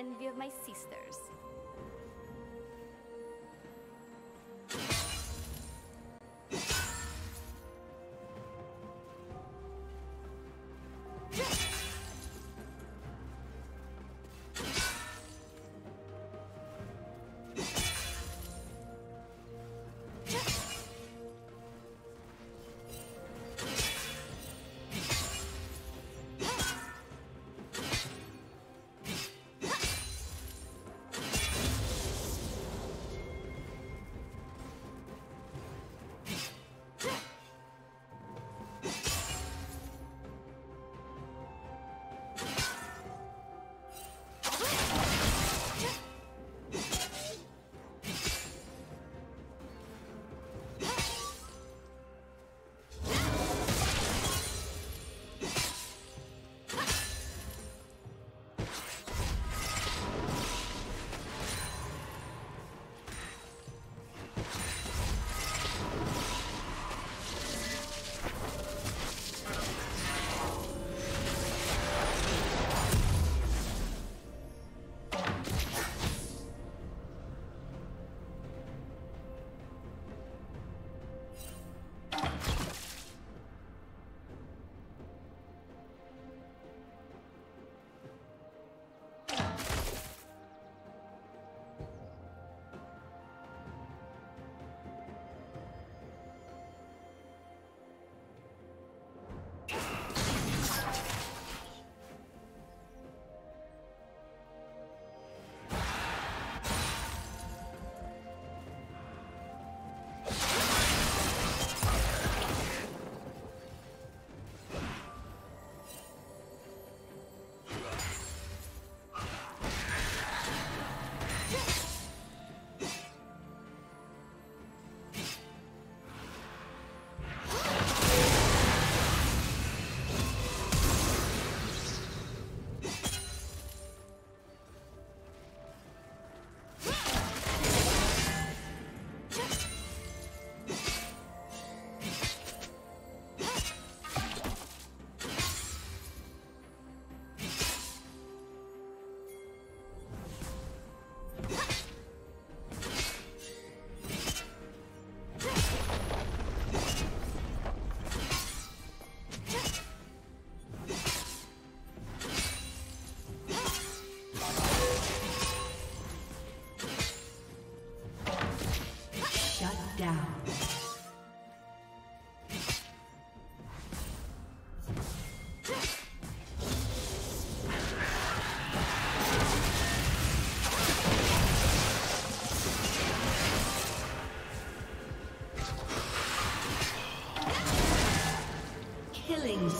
envy of my sisters.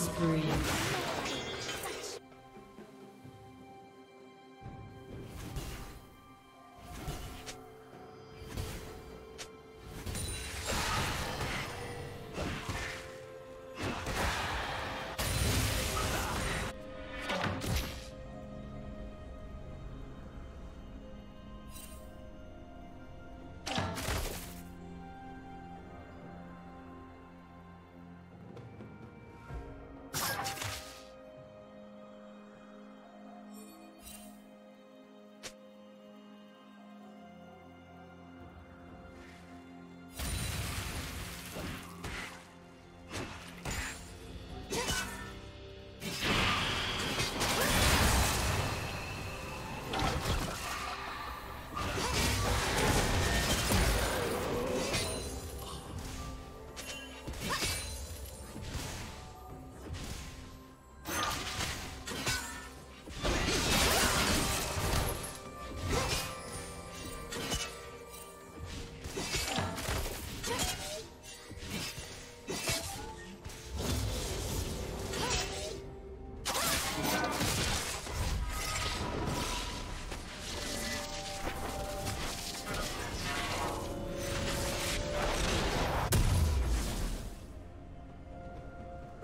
Spree.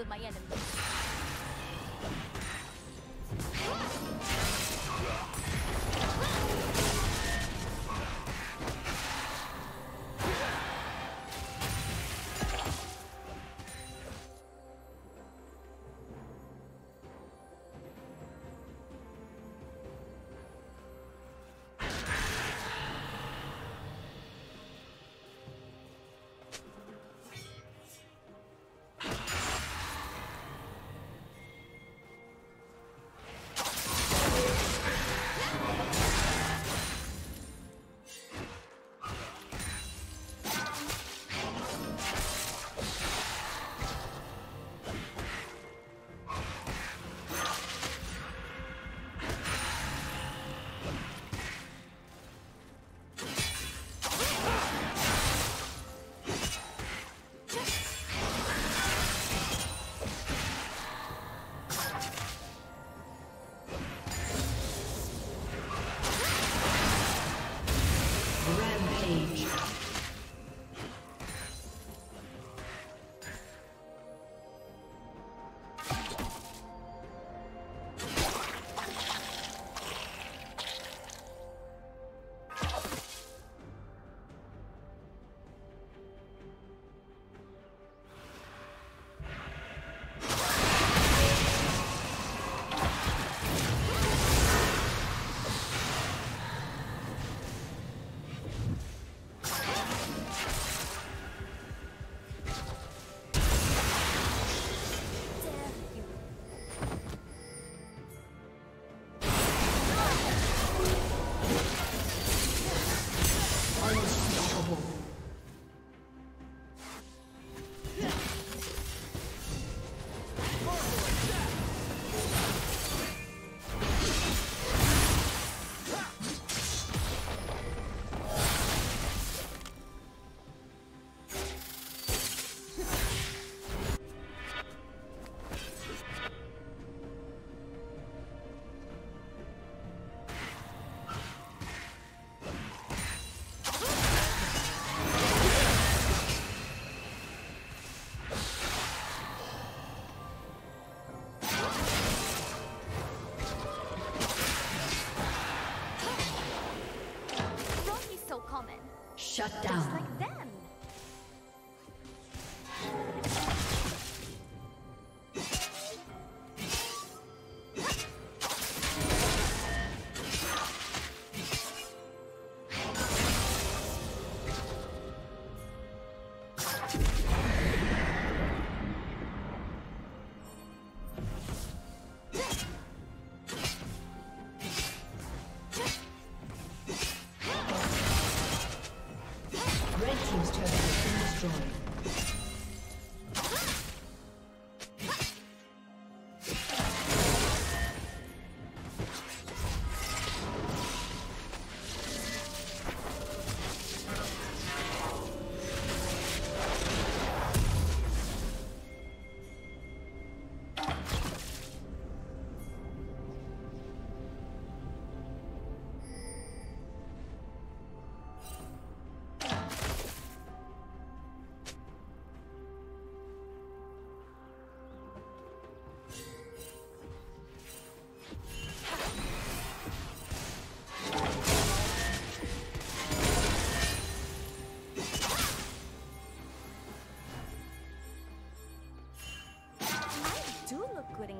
of my enemies. Shut down. Just like them.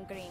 Green.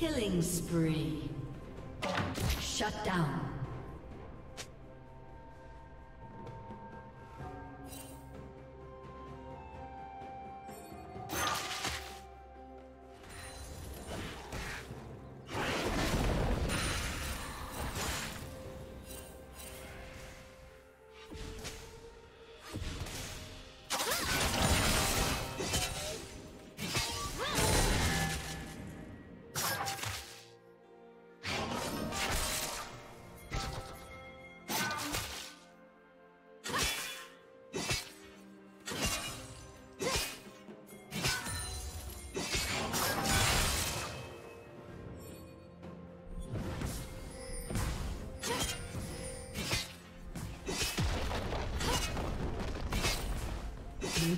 Killing spree. Shut down. Blue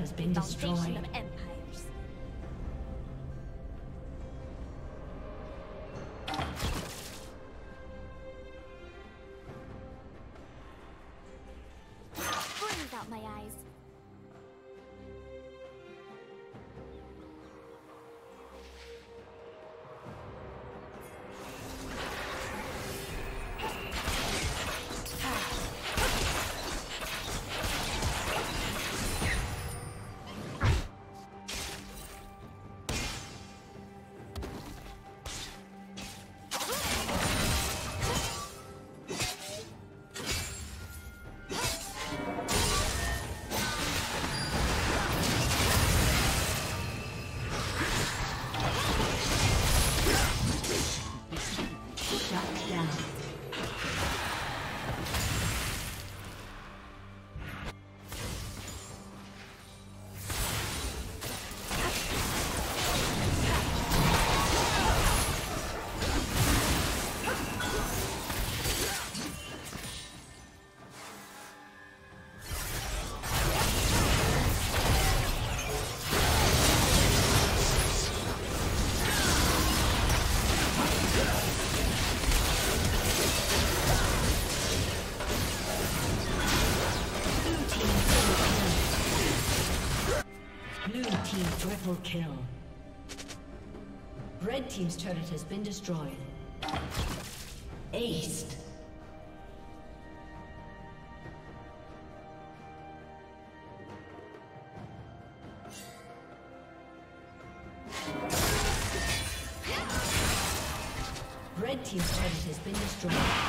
Has been destroyed. Triple kill. Red team's turret has been destroyed. Aced. Red team's turret has been destroyed.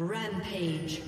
Rampage.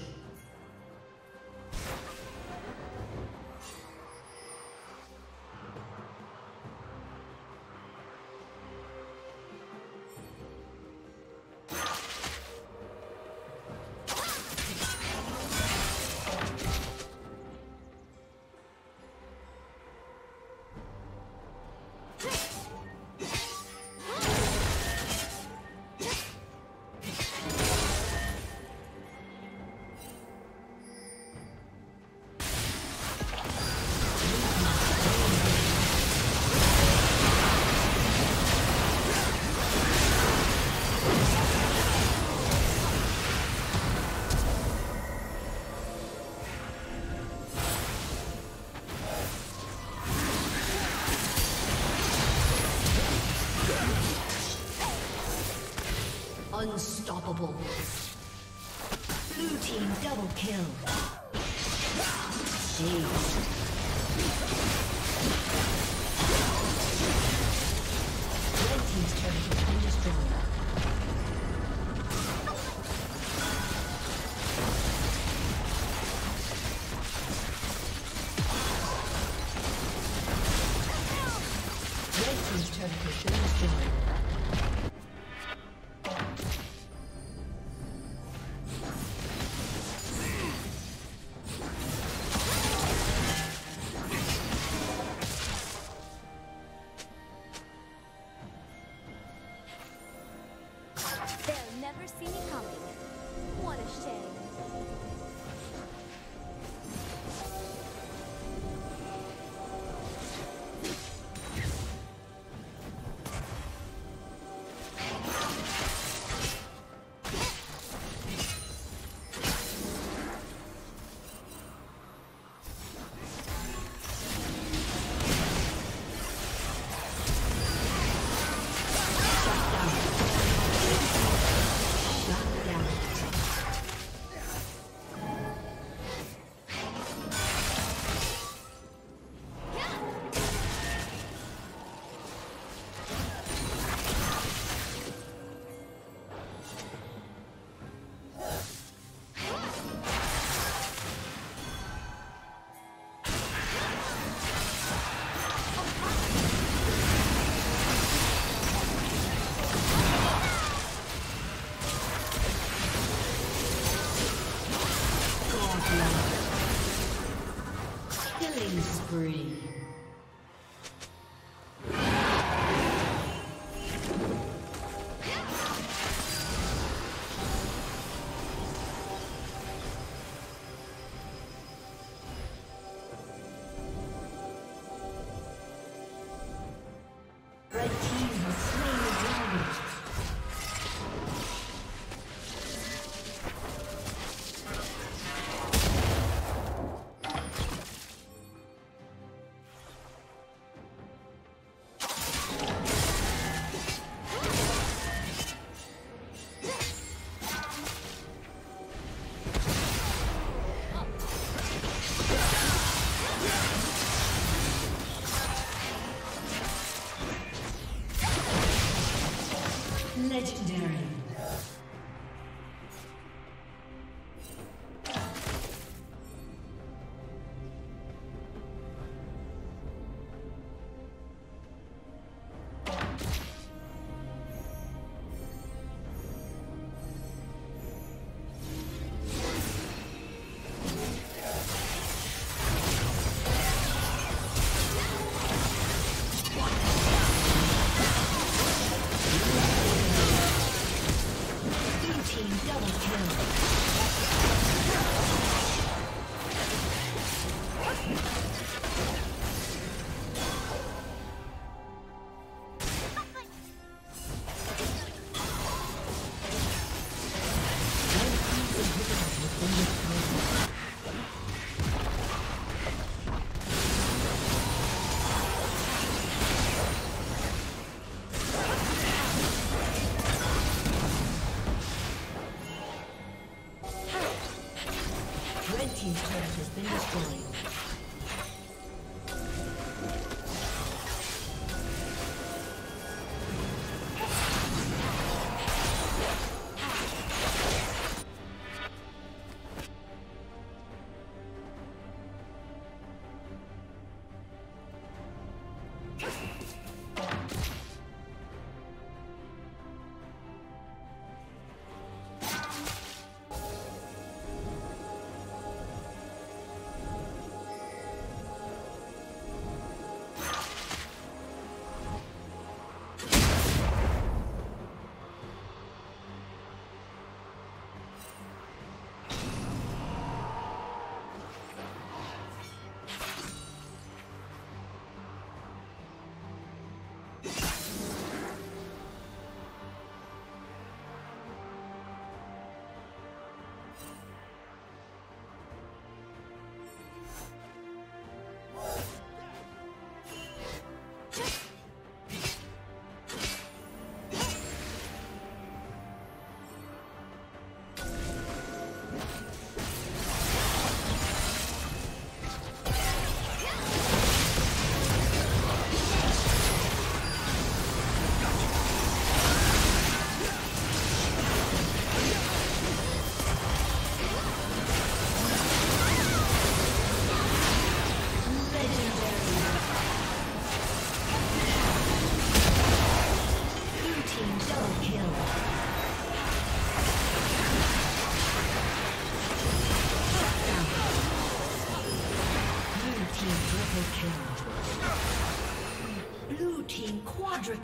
Unstoppable. Blue team double kill. Jeez. Red team's turret has been destroyed. Legendary.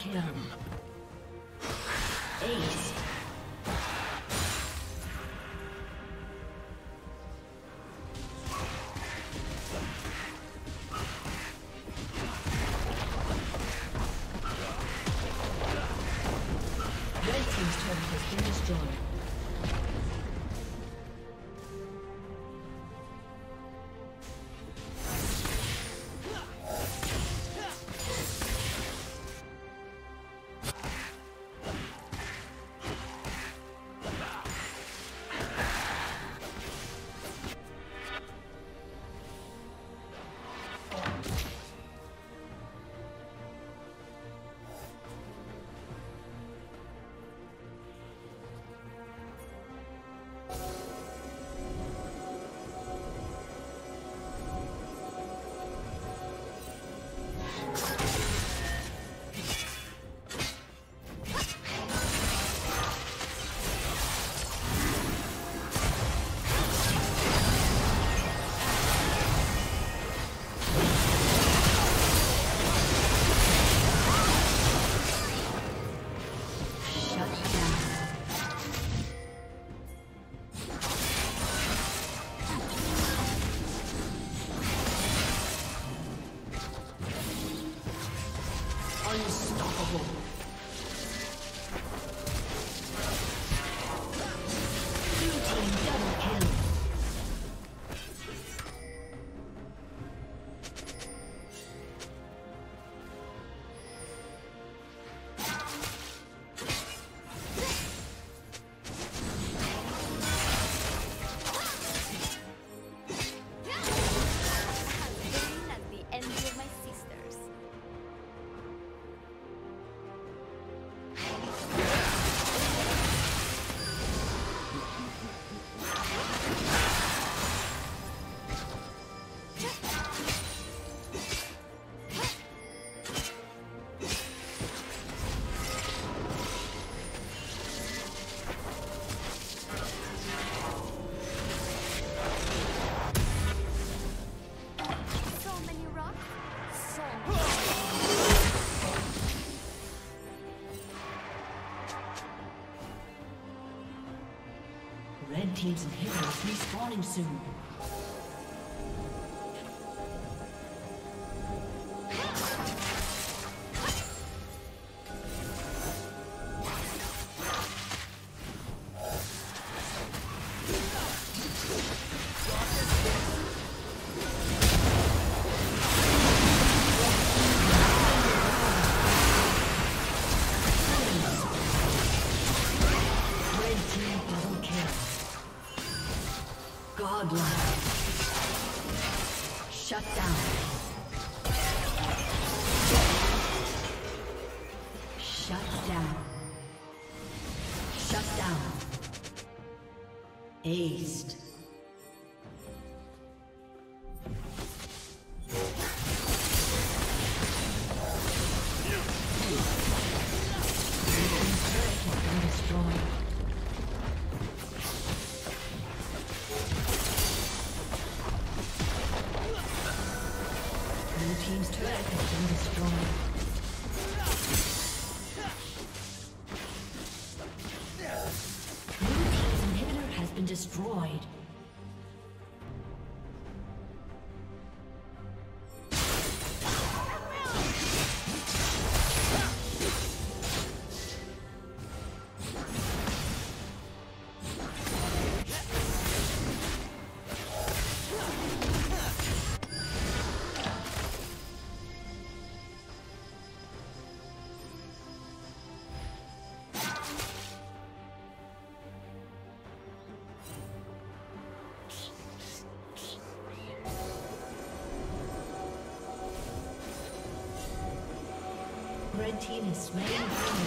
him. Ace. Team's inhibitors respawning soon. Shut down. Shut down. Shut down. Aced. Red team is slaying the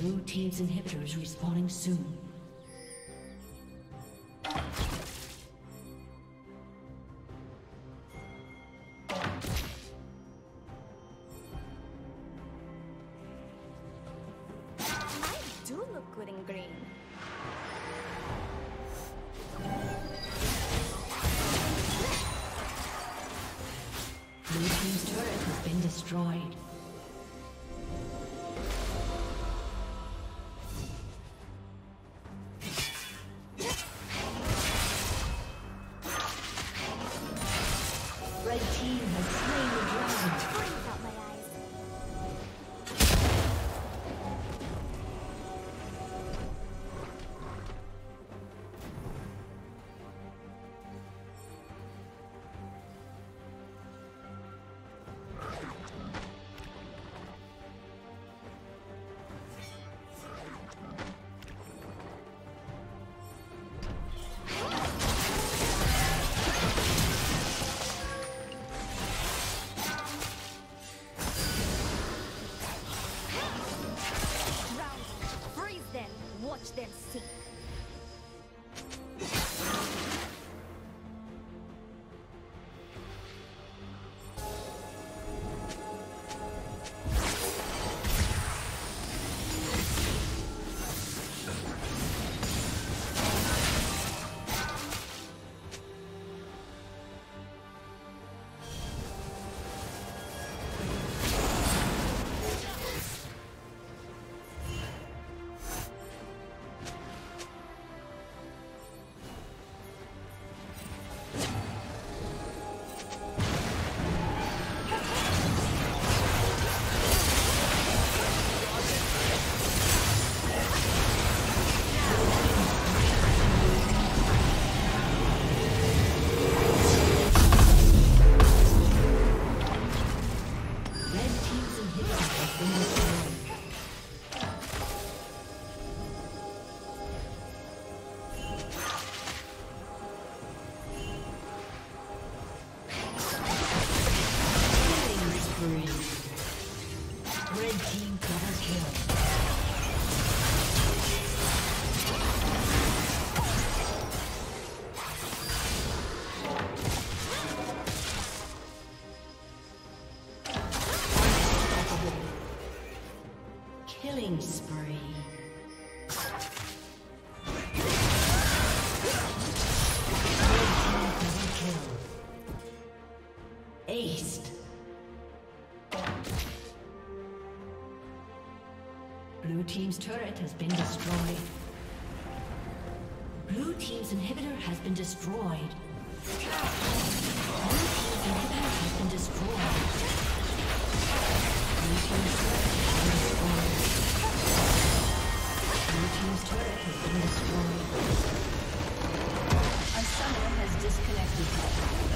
Blue team's inhibitor is respawning soon. Spree. Blue team's turret has been destroyed. Blue team's inhibitor has been destroyed. Blue team's inhibitor has been destroyed. Blue team's turret has been destroyed. Blue team's turret has been destroyed. A summoner has disconnected.